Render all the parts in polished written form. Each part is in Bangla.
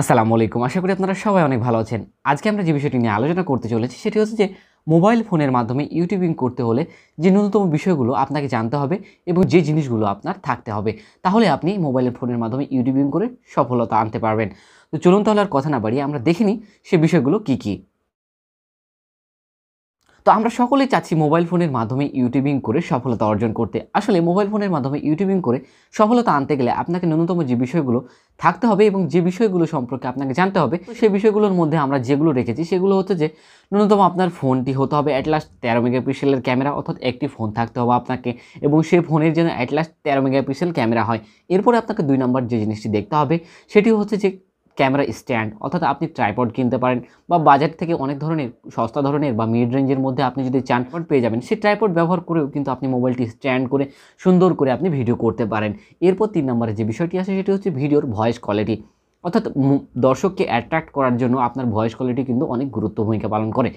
আসসালামু আলাইকুম, আশা করি আপনারা সবাই অনেক ভালো আছেন। আজকে আমরা যে বিষয়টি নিয়ে আলোচনা করতে চলেছি সেটি হচ্ছে যে মোবাইল ফোনের মাধ্যমে ইউটিউবিং করতে হলে যে ন্যূনতম বিষয়গুলো আপনাকে জানতে হবে এবং যে জিনিসগুলো আপনার থাকতে হবে, তাহলে আপনি মোবাইল ফোনের মাধ্যমে ইউটিউবিং করে সফলতা আনতে পারবেন। তো চলুন তাহলে আর কথা না বাড়িয়ে আমরা দেখে নিই সে বিষয়গুলো কী কী। তো আমরা সকলেই চাচ্ছি মোবাইল ফোনের মাধ্যমে ইউটিউবিং করে সফলতা অর্জন করতে। আসলে মোবাইল ফোনের মাধ্যমে ইউটিউবিং করে সফলতা আনতে গেলে আপনাকে ন্যূনতম যে বিষয়গুলো থাকতে হবে এবং যে বিষয়গুলো সম্পর্কে আপনাকে জানতে হবে, সেই বিষয়গুলোর মধ্যে আমরা যেগুলো রেখেছি সেগুলো হচ্ছে যে ন্যূনতম আপনার ফোনটি হতে হবে অ্যাটলাস্ট 13 মেগাপিক্সেলের ক্যামেরা, অর্থাৎ একটি ফোন থাকতে হবে আপনাকে এবং সেই ফোনের যেন অ্যাটলাস্ট 13 মেগাপিক্সেল ক্যামেরা হয়। এরপরে আপনাকে 2 নম্বর যে জিনিসটি দেখতে হবে সেটি হচ্ছে যে ক্যামেরা স্ট্যান্ড, অর্থাৎ আপনি ট্রাইপড কিনতে পারেন বা বাজার থেকে অনেক ধরনের সস্তা ধরনের বা মিড রেঞ্জের মধ্যে আপনি যদি চান ট্রাইপড পেয়ে যাবেন। সেই ট্রাইপড ব্যবহার করেও কিন্তু আপনি মোবাইলটি স্ট্যান্ড করে সুন্দর করে আপনি ভিডিও করতে পারেন। এরপর 3 নম্বরে যে বিষয়টি আসে সেটি হচ্ছে ভিডিওর ভয়েস কোয়ালিটি, অর্থাৎ দর্শককে অ্যাট্রাক্ট করার জন্য আপনার ভয়েস কোয়ালিটি কিন্তু অনেক গুরুত্বপূর্ণ ভূমিকা পালন করে।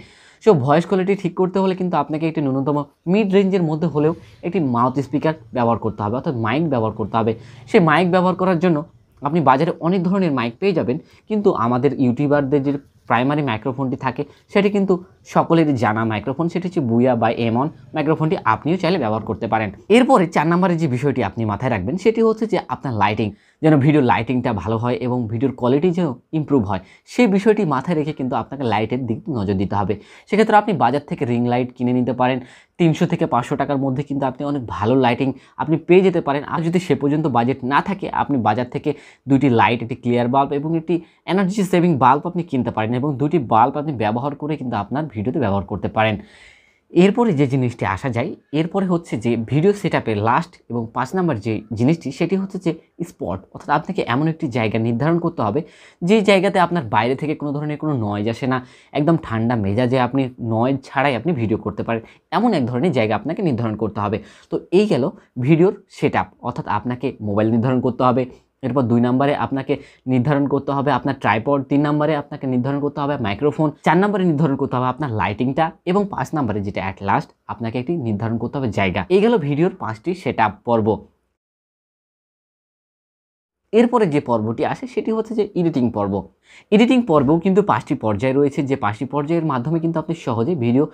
সো ভয়েস কোয়ালিটি ঠিক করতে হলে কিন্তু আপনাকে একটি ন্যূনতম মিড রেঞ্জের মধ্যে হলেও একটি মাউথ স্পিকার ব্যবহার করতে হবে, অর্থাৎ মাইক ব্যবহার করতে হবে। সেই মাইক ব্যবহার করার জন্য আপনি বাজারে অনেক ধরনের মাইক পেয়ে যাবেন, কিন্তু আমাদের ইউটিউবারদের যে প্রাইমারি মাইক্রোফোনটি থাকে সেটি কিন্তু সকলের জানা মাইক্রোফোন, সেটি হচ্ছে বুয়া বা এমন মাইক্রোফোনটি আপনিও চাইলে ব্যবহার করতে পারেন। এরপরে 4 নম্বরের যে বিষয়টি আপনি মাথায় রাখবেন সেটি হচ্ছে যে আপনার লাইটিং, যেন ভিডিওর লাইটিংটা ভালো হয় এবং ভিডিওর কোয়ালিটি যেন ইম্প্রুভ হয়, সেই বিষয়টি মাথায় রেখে কিন্তু আপনাকে লাইটের দিক নজর দিতে হবে। সেক্ষেত্রে আপনি বাজার থেকে রিং লাইট কিনে নিতে পারেন, 300 থেকে 500 টাকার মধ্যে কিন্তু আপনি অনেক ভালো লাইটিং আপনি পেয়ে যেতে পারেন। আর যদি সে পর্যন্ত বাজেট না থাকে, আপনি বাজার থেকে 2টি লাইট, একটি ক্লিয়ার বাল্ব এবং একটি এনার্জি সেভিং বাল্ব আপনি কিনতে পারেন এবং 2টি বাল্ব আপনি ব্যবহার করে কিন্তু আপনার ভিডিওতে ব্যবহার করতে পারেন। এরপরে যে জিনিসটি আসা যায়, এরপরে হচ্ছে যে ভিডিও সেটআপের লাস্ট এবং 5 নম্বর যে জিনিসটি সেটি হচ্ছে যে স্পট, অর্থাৎ আপনাকে এমন একটি জায়গা নির্ধারণ করতে হবে যে জায়গাতে আপনার বাইরে থেকে কোনো ধরনের কোনো নয়েজ আসে না, একদম ঠান্ডা মেজাজে আপনি নয়েজ ছাড়াই আপনি ভিডিও করতে পারেন, এমন এক ধরনের জায়গা আপনাকে নির্ধারণ করতে হবে। তো এই গেল ভিডিওর সেটআপ, অর্থাৎ আপনাকে মোবাইল নির্ধারণ করতে হবে। এরপর 2 নম্বরে আপনাকে নির্ধারণ করতে হবে আপনার ট্রাইপড, 3 নম্বরে আপনাকে নির্ধারণ করতে হবে মাইক্রোফোন, 4 নম্বরে নির্ধারণ করতে হবে আপনার লাইটিংটা এবং 5 নম্বরে যেটা অ্যাট লাস্ট আপনাকে একটি নির্ধারণ করতে হবে জায়গা। এই গেল ভিডিওর 5টি সেটআপ পর্ব। এরপরে যে পর্বটি আসে সেটি হচ্ছে যে এডিটিং পর্ব। এডিটিং পর্বেও কিন্তু 5টি পর্যায় রয়েছে, যে 5টি পর্যায়ের মাধ্যমে কিন্তু আপনি সহজে ভিডিও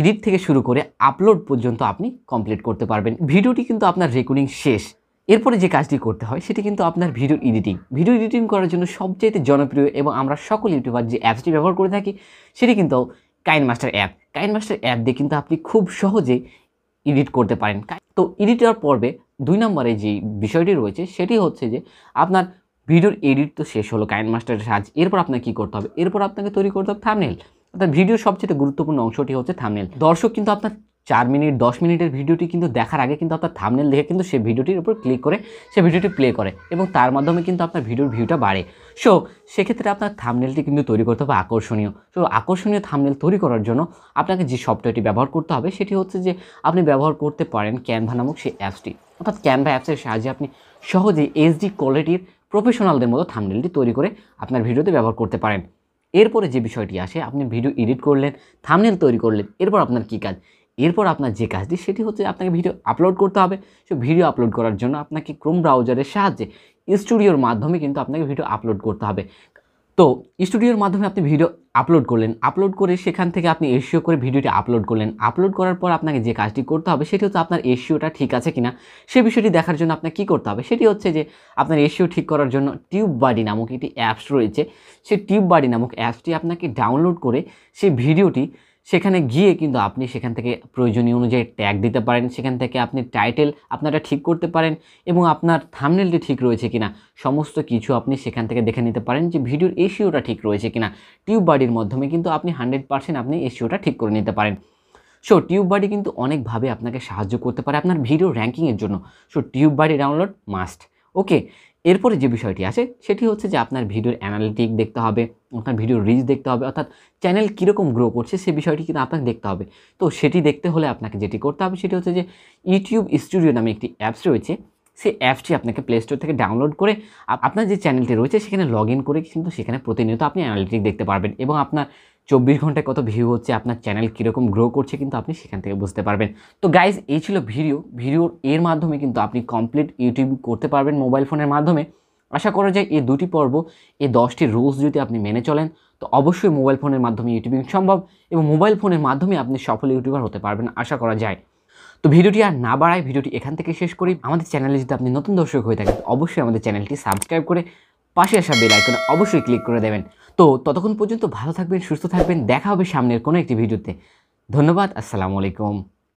এডিট থেকে শুরু করে আপলোড পর্যন্ত আপনি কমপ্লিট করতে পারবেন। ভিডিওটি কিন্তু আপনার রেকর্ডিং শেষ, এরপরে যে কাজটি করতে হয় সেটি কিন্তু আপনার ভিডিও এডিটিং। ভিডিও এডিটিং করার জন্য সবচেয়ে জনপ্রিয় এবং আমরা সকল ইউটিউবার যে অ্যাপসটি ব্যবহার করে থাকি সেটি কিন্তু কাইনমাস্টার অ্যাপ। কাইনমাস্টার অ্যাপ দিয়ে কিন্তু আপনি খুব সহজে এডিট করতে পারেন। তো এডিটার পর্বে 2 নম্বরে যে বিষয়টি রয়েছে সেটি হচ্ছে যে আপনার ভিডিওর এডিট তো শেষ হলো কাইনমাস্টারের সাহায্যে, এরপর আপনাকে কী করতে হবে? এরপর আপনাকে তৈরি করতে হবে থাম্বনেল, অর্থাৎ ভিডিওর সবচেয়ে গুরুত্বপূর্ণ অংশটি হচ্ছে থাম্বনেল। দর্শক কিন্তু আপনার 4 মিনিট 10 মিনিটের ভিডিওটি কিন্তু দেখার আগে কিন্তু আপনার থাম্বনেল দেখে কিন্তু সেই ভিডিওটির উপর ক্লিক করে সেই ভিডিওটি প্লে করে এবং তার মাধ্যমে কিন্তু আপনার ভিডিওর ভিউটা বাড়ে। সো সেক্ষেত্রে আপনার থাম্বনেলটি কিন্তু তৈরি করতে হবে আকর্ষণীয়। সো আকর্ষণীয় থাম্বনেল তৈরি করার জন্য আপনাকে যে সফটওয়্যারটি ব্যবহার করতে হবে সেটি হচ্ছে যে আপনি ব্যবহার করতে পারেন ক্যানভা নামক সেই অ্যাপসটি, অর্থাৎ ক্যানভা অ্যাপসের সাহায্যে আপনি সহজেই এইচডি কোয়ালিটির প্রফেশনালদের মতো থাম্বনেলটি তৈরি করে আপনার ভিডিওতে ব্যবহার করতে পারেন। এরপরে যে বিষয়টি আসে, আপনি ভিডিও এডিট করলেন, থাম্বনেল তৈরি করলেন, এরপর আপনার কী কাজ? এরপর আপনার যে কাজটি সেটি হচ্ছে আপনাকে ভিডিও আপলোড করতে হবে। সো ভিডিও আপলোড করার জন্য আপনাকে ক্রোম ব্রাউজারের সাহায্যে স্টুডিওর মাধ্যমে কিন্তু আপনাকে ভিডিও আপলোড করতে হবে। তো স্টুডিওর মাধ্যমে আপনি ভিডিও আপলোড করলেন, আপলোড করে সেখান থেকে আপনি এসিও করে ভিডিওটি আপলোড করলেন। আপলোড করার পর আপনাকে যে কাজটি করতে হবে সেটি হচ্ছে আপনার এসিওটা ঠিক আছে কিনা সে বিষয়টি দেখার জন্য আপনাকে কী করতে হবে? সেটি হচ্ছে যে আপনার এসিও ঠিক করার জন্য টিউব বাডি নামক একটি অ্যাপস রয়েছে, সেই টিউব বাডি নামক অ্যাপসটি আপনাকে ডাউনলোড করে সেই ভিডিওটি সেখানে গিয়ে কিন্তু আপনি সেখান থেকে প্রয়োজনীয় অনুযায়ী ট্যাগ দিতে পারেন, সেখান থেকে আপনি টাইটেল আপনারটা ঠিক করতে পারেন এবং আপনার থাম্বনেলটি ঠিক রয়েছে কিনা সমস্ত কিছু আপনি সেখান থেকে দেখে নিতে পারেন যে ভিডিওর এসিওটা ঠিক রয়েছে কিনা। টিউব বাডির মাধ্যমে কিন্তু আপনি 100% আপনি এসিওটা ঠিক করে নিতে পারেন। সো টিউব বাডি কিন্তু অনেকভাবে আপনাকে সাহায্য করতে পারে আপনার ভিডিও র্যাঙ্কিংয়ের জন্য। So TubeBuddy download must, okay. এরপরে যে বিষয়টি আসে সেটি হচ্ছে যে আপনার ভিডিওর অ্যানালিটিক দেখতে হবে, আপনার ভিডিওর রিচ দেখতে হবে, অর্থাৎ চ্যানেল কীরকম গ্রো করছে সে বিষয়টি কিন্তু আপনাকে দেখতে হবে। তো সেটি দেখতে হলে আপনাকে যেটি করতে হবে সেটি হচ্ছে যে ইউটিউব স্টুডিও নামে একটি অ্যাপস রয়েছে, সেই অ্যাপসটি আপনাকে প্লে স্টোর থেকে ডাউনলোড করে আপনার যে চ্যানেলটি রয়েছে সেখানে লগ ইন করে কিন্তু সেখানে প্রতিনিয়ত আপনি অ্যানালিটিক দেখতে পারবেন এবং আপনার 24 ঘন্টায় কত ভিউ হচ্ছে, আপনার চ্যানেল কীরকম গ্রো করছে কিন্তু আপনি সেখান থেকে বুঝতে পারবেন। তো গাইজ, এই ছিল ভিডিও। ভিডিওর এর মাধ্যমে কিন্তু আপনি কমপ্লিট ইউটিউব করতে পারবেন মোবাইল ফোনের মাধ্যমে। आशा करा जाए ये दुटी पर्व ये 10टी रूल्स जो अपनी मेने चलें तो अवश्य मोबाइल फोन माध्यमे यूट्यूबिंग सम्भव एवं मोबाइल फोन माध्यमे अपनी सफल यूट्यूबर होते पारबेन आशा करा जाए। तो भिडियोटी आर ना बाड़ाई भिडियोटी एखान थेके शेष करी। आमादेर चैनेले जोदि आपनि नतून दर्शक हये थाकेन तो अवश्य आमादेर चैनलटी सबस्क्राइब करे पाशे आसा बेल आइकने अवश्य क्लिक करे देबेन। तो ततक्षण पर्यन्त भालो थाकबेन सुस्थ थाकबेन, देखा होबे सामनेर कोनो एकटी भिडियोते। धन्यवाद। आसসালামু আলাইকুম।